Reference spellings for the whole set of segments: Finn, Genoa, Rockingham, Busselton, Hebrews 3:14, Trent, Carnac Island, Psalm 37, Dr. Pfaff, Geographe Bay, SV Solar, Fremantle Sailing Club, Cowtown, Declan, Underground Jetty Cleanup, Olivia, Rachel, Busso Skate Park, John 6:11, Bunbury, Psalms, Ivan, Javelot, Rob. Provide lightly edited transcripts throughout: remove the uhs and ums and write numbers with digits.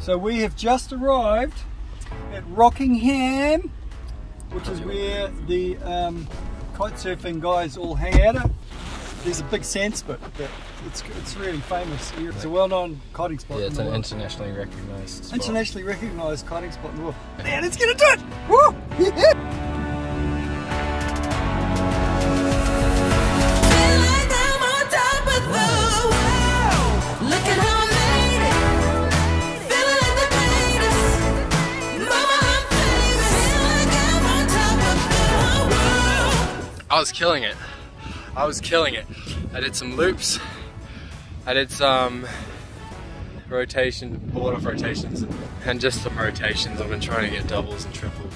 So we have just arrived at Rockingham, which is where the kite surfing guys all hang out at. There's a big sandspit, but it's really famous. It's a well-known kiting spot. Yeah, it's an internationally recognised spot. Internationally recognised kiting spot in the world. Man, let's get into it! Woo! Yeah! I was killing it. I was killing it. I did some loops. I did some rotations and just some rotations. I've been trying to get doubles and triple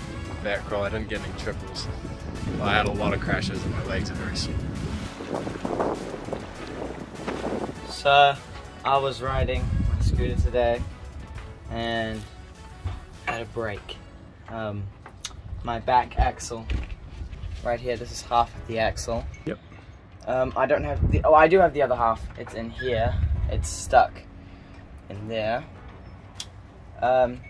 back roll. I didn't get any triples. I had a lot of crashes and my legs are very sore. So I was riding my scooter today and had a break. My back axle. Right here, this is half of the axle. Yep. I don't have the, I do have the other half. It's in here. It's stuck in there. And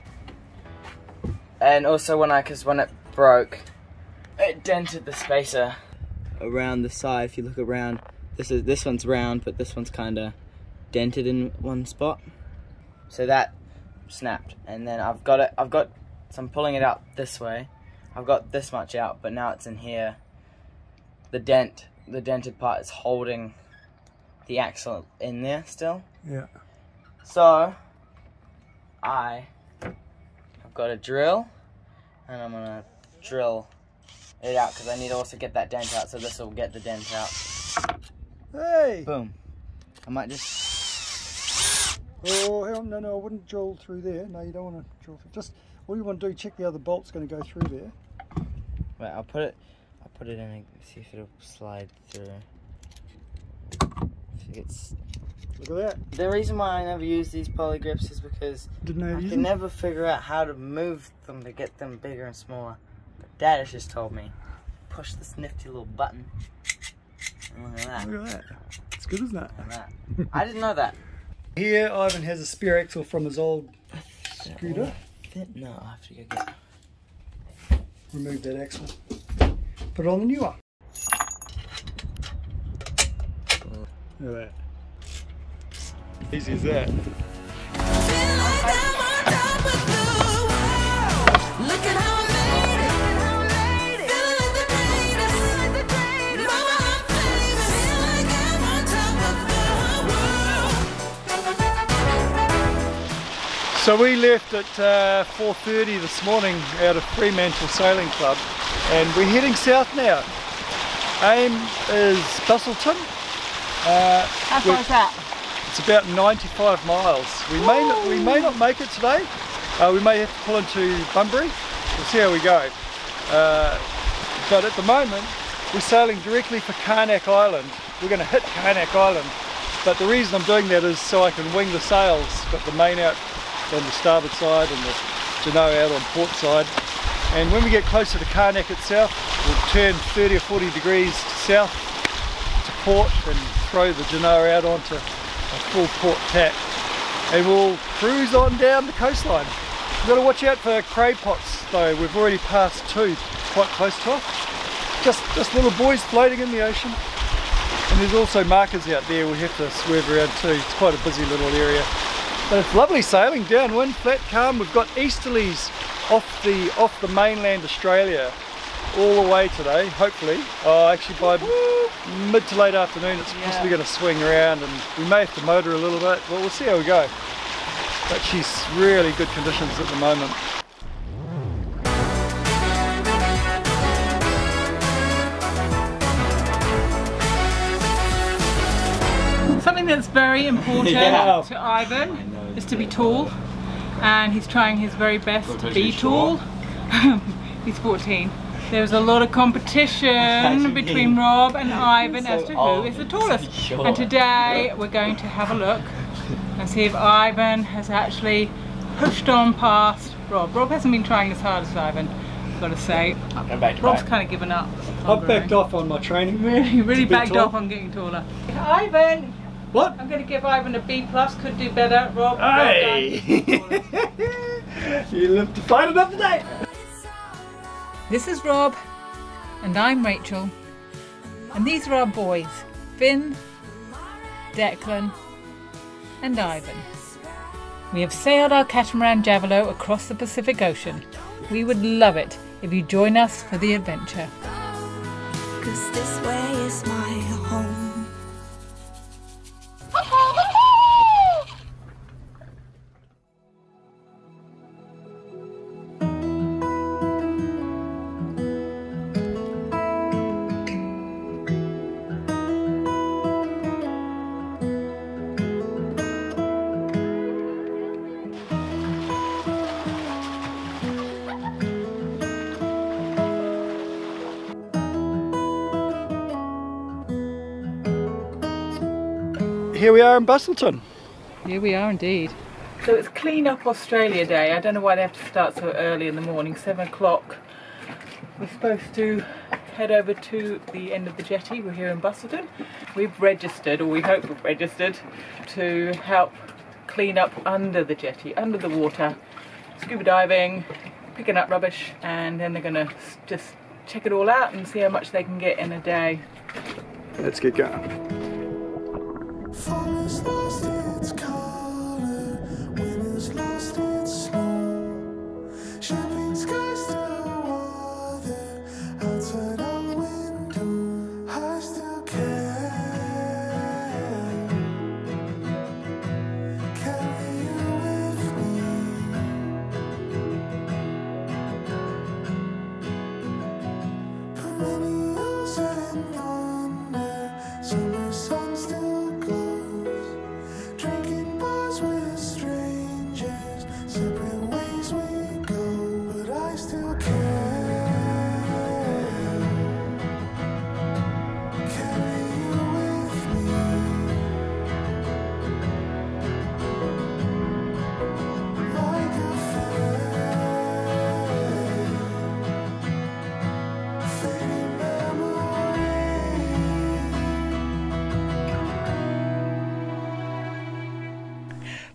also because when it broke, it dented the spacer around the side. If you look around, this one's round, but this one's kind of dented in one spot. So that snapped, and then I've got it. So I'm pulling it out this way. I've got this much out, but now it's in here. The dented part is holding the axle in there still. Yeah. So, I've got a drill, and I'm gonna drill it out, because I need to also get that dent out, so this will get the dent out. Hey! Boom. I might just... Oh, hell no, no, I wouldn't drill through there. No, you don't want to drill through. Just, all you want to do, check the other bolt's gonna go through there. Wait, I'll put it in and see if it'll slide through. I think it's... Look at that. The reason why I never use these poly grips is because I can never figure out how to move them to get them bigger and smaller. But Dad has just told me, push this nifty little button. And look at that. Look at that. It's good, isn't it? Look at that. I didn't know that. Here, Ivan has a spare axle from his old scooter. No, I have to go get it. Remove that axle. Put it on the new one. Look at that. Easy as that. So we left at 4:30 this morning out of Fremantle Sailing Club, and we're heading south now. Aim is Busselton. How far is that? It's about 95 miles. We may not make it today. We may have to pull into Bunbury. We'll see how we go. But at the moment, we're sailing directly for Carnac Island. We're going to hit Carnac Island. But the reason I'm doing that is so I can wing the sails. Got the main out on the starboard side and the Genoa out on port side, and when we get closer to Carnac itself, we'll turn 30 or 40 degrees south to port and throw the Genoa out onto a full port tack, and we'll cruise on down the coastline. We've got to watch out for cray pots though. We've already passed two quite close to us, just little boys floating in the ocean, and there's also markers out there we have to swerve around too. It's quite a busy little area. But it's lovely sailing downwind, flat, calm. We've got easterlies off the mainland Australia all the way today, hopefully. Oh, actually by mid to late afternoon it's possibly going to swing around, and we may have to motor a little bit, but we'll see how we go. But she's really good conditions at the moment. Something that's very important to Ivan is to be tall, and he's trying his very best to be tall. He's 14. There's a lot of competition between Rob and Ivan as to who is the tallest, and today we're going to have a look and see if Ivan has actually pushed on past Rob. Rob hasn't been trying as hard as Ivan, I've got to say. Rob's kind of given up. I've backed off on my training. Really backed off on getting taller. Ivan! What? I'm going to give Ivan a B+, could do better. Rob, well done. You live to fight another day. This is Rob, and I'm Rachel, and these are our boys, Finn, Declan, and Ivan. We have sailed our catamaran Javelot across the Pacific Ocean. We would love it if you join us for the adventure. 'Cause this way is my home. Here we are in Busselton. Here we are indeed. So it's Clean Up Australia Day. I don't know why they have to start so early in the morning, 7 o'clock. We're supposed to head over to the end of the jetty. We're here in Busselton. We've registered, or we hope we've registered, to help clean up under the jetty, under the water, scuba diving, picking up rubbish, and then they're gonna just check it all out and see how much they can get in a day. Let's get going.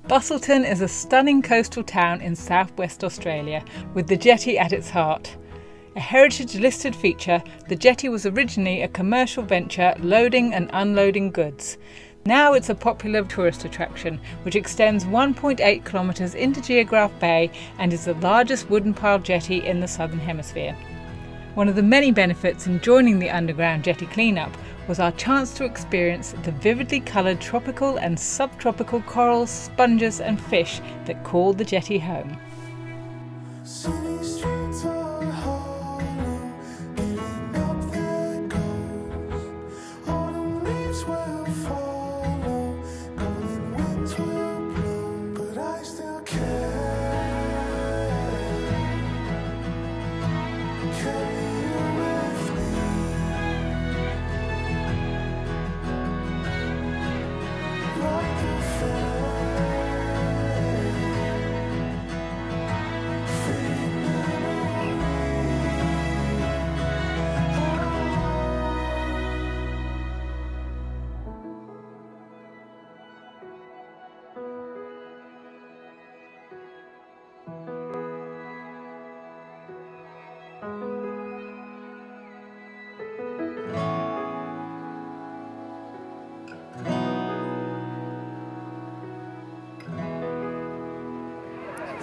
Busselton is a stunning coastal town in southwest Australia, with the jetty at its heart. A heritage listed feature, the jetty was originally a commercial venture loading and unloading goods. Now it's a popular tourist attraction, which extends 1.8 kilometres into Geographe Bay and is the largest wooden pile jetty in the Southern Hemisphere. One of the many benefits in joining the Underground Jetty Cleanup was our chance to experience the vividly coloured tropical and subtropical corals, sponges and fish that call the jetty home.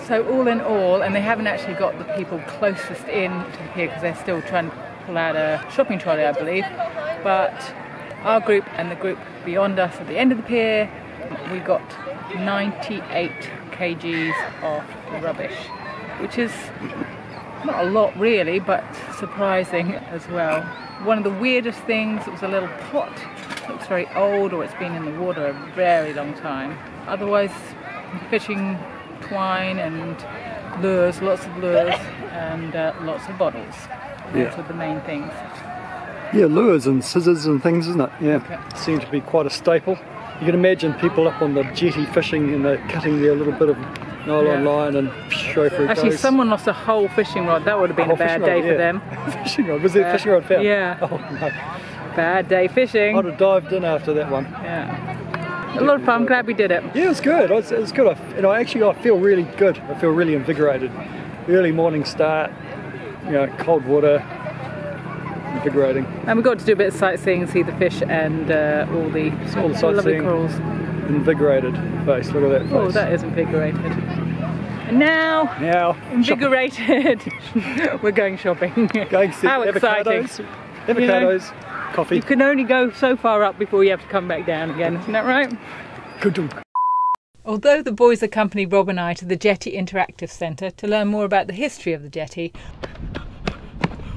So all in all, and they haven't actually got the people closest in to here because they're still trying to pull out a shopping trolley, I believe, but our group and the group beyond us at the end of the pier, we got 98 kgs of rubbish, which is not a lot really, but surprising as well. One of the weirdest things, it was a little pot. It looks very old, or it's been in the water a very long time. Otherwise, fishing twine and lures, lots of lures, and lots of bottles. Those are the main things. Yeah, lures and scissors and things, isn't it? Yeah, okay. Seems to be quite a staple. You can imagine people up on the jetty fishing and they're cutting their little bit of nylon line and show through. Actually, goes. Someone lost a whole fishing rod. That would have been a bad day for them. Fishing rod? Was there a fishing rod found? Yeah. Oh no. Bad day fishing. I'd have dived in after that one. Yeah. a lot of fun. I'm glad we did it. Yeah, it's good. It's good. I feel really good. I feel really invigorated. Early morning start, you know, cold water, invigorating. And we got to do a bit of sightseeing, see the fish and all the lovely corals. Invigorated face. Look at that face. Oh, that is invigorated. And now invigorated, we're going shopping. How exciting! Avocados, coffee. You can only go so far up before you have to come back down again, isn't that right? Good. Although the boys accompanied Rob and I to the Jetty Interactive Centre to learn more about the history of the jetty,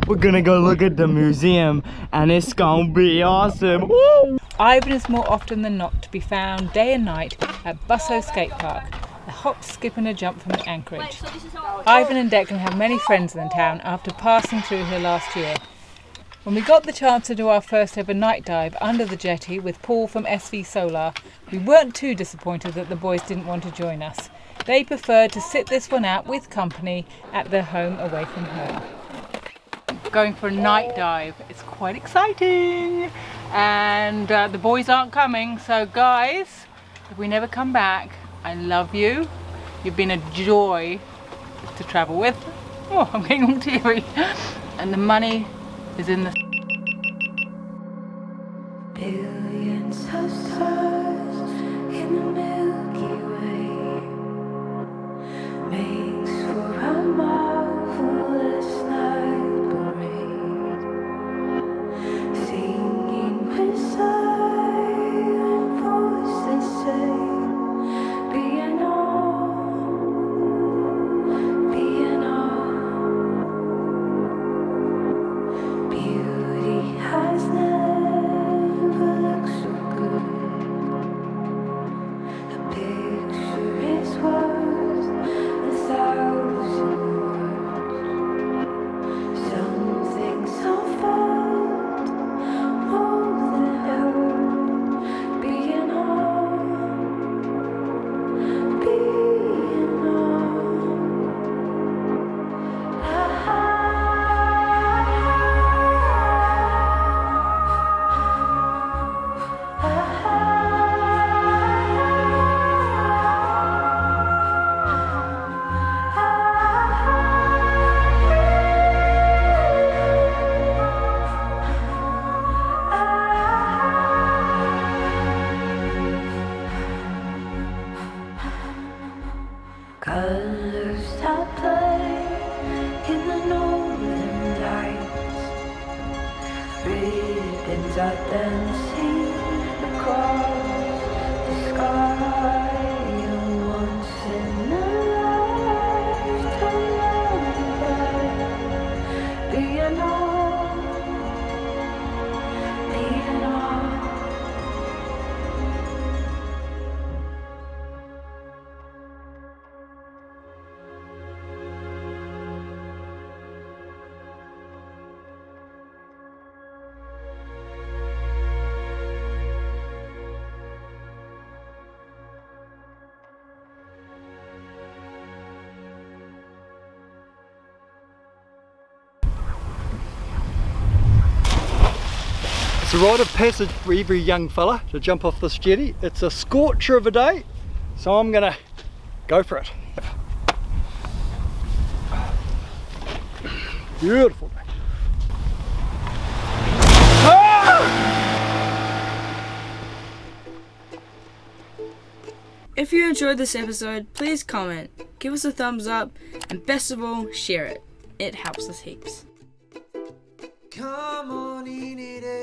we're gonna go look at the museum and it's gonna be awesome. Woo! Ivan is more often than not to be found day and night at Busso Skate Park, a hop, skip and a jump from Anchorage. Wait, so this is all... Ivan and Declan have many friends in the town after passing through here last year. When we got the chance to do our first ever night dive under the jetty with Paul from SV Solar, we weren't too disappointed that the boys didn't want to join us. They preferred to sit this one out with company at their home away from home. Going for a night dive. It's quite exciting, and the boys aren't coming, so guys, if we never come back, I love you. You've been a joy to travel with. Oh, I'm getting on TV. And the money is in the billions of stars in the Milky Way. Makes for a marvelous night parade. Singing with silent voices say, it's a rite of passage for every young fella to jump off this jetty. It's a scorcher of a day, so I'm gonna go for it. Beautiful day. Ah! If you enjoyed this episode, please comment, give us a thumbs up, and best of all, share it. It helps us heaps. Come on in it.